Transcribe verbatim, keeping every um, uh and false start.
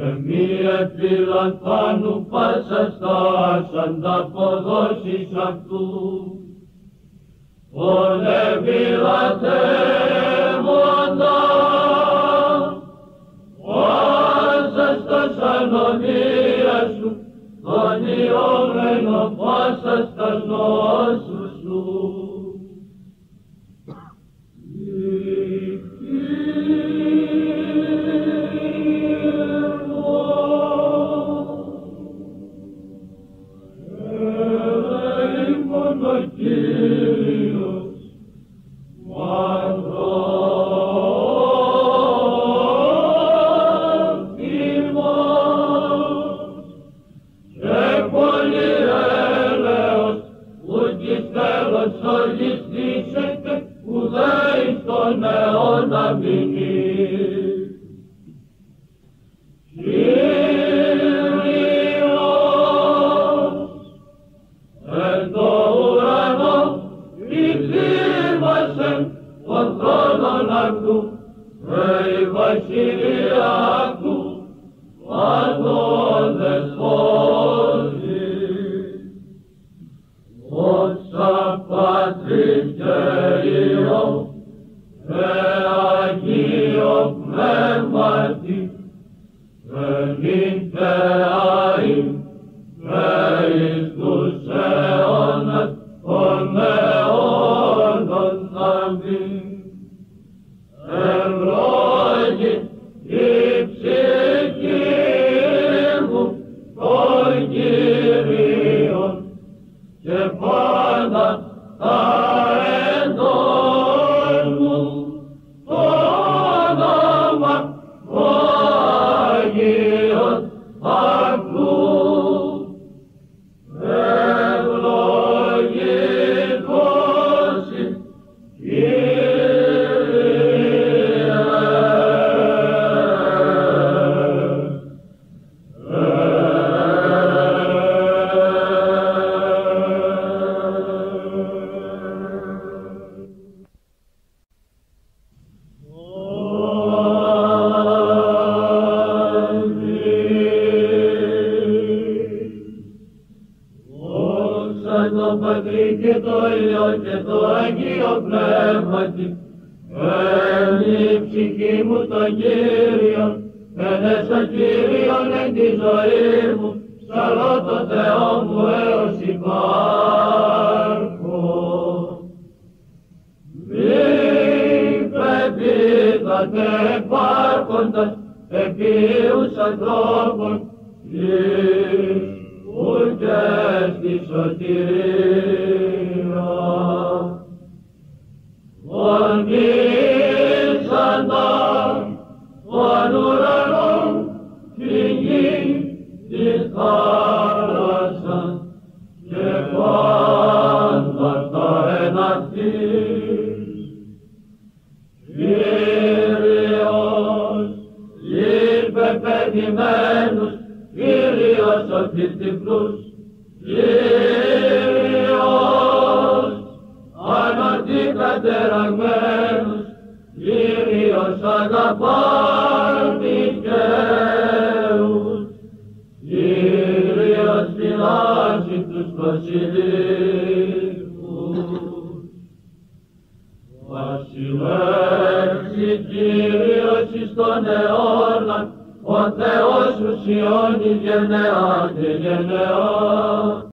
Εμία πήραν πάνω πάσα στάσαν τα αποδόσεις αυτού. Πολεμήλατε μονά, πάσα στα σανωμία σου, τον ιόμενο πάσα στα νόσου σου.